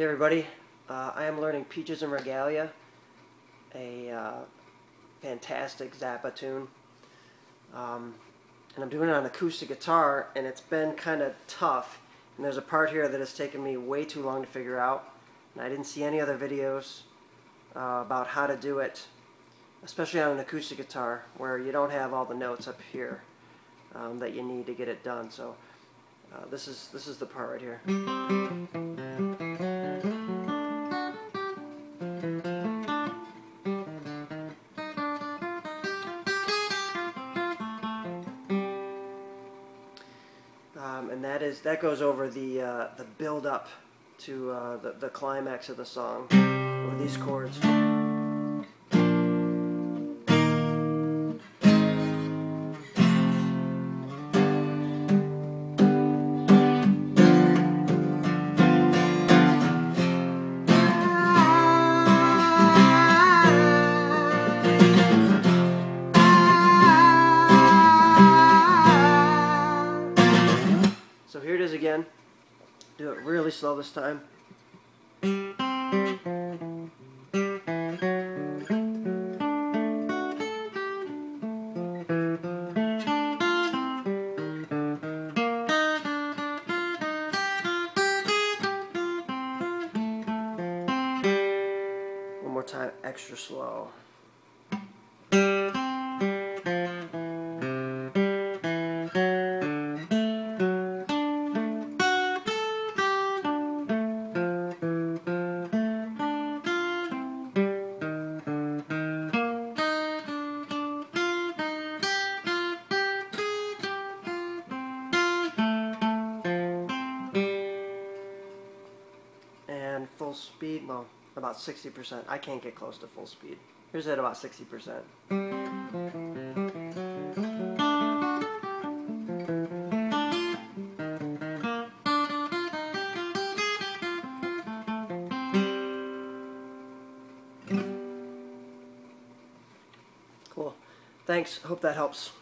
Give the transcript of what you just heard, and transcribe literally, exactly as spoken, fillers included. Hey everybody, uh, I am learning Peaches and Regalia, a uh, fantastic Zappa tune, um, and I'm doing it on acoustic guitar, and it's been kind of tough, and there's a part here that has taken me way too long to figure out, and I didn't see any other videos uh, about how to do it, especially on an acoustic guitar, where you don't have all the notes up here um, that you need to get it done, so uh, this is, this is the part right here. Um, and that is that goes over the uh, the build up to uh, the the climax of the song with these chords. So here it is again. Do it really slow this time. One more time, extra slow. Full speed, well, about sixty percent. I can't get close to full speed. Here's at about sixty percent. Cool. Thanks. Hope that helps.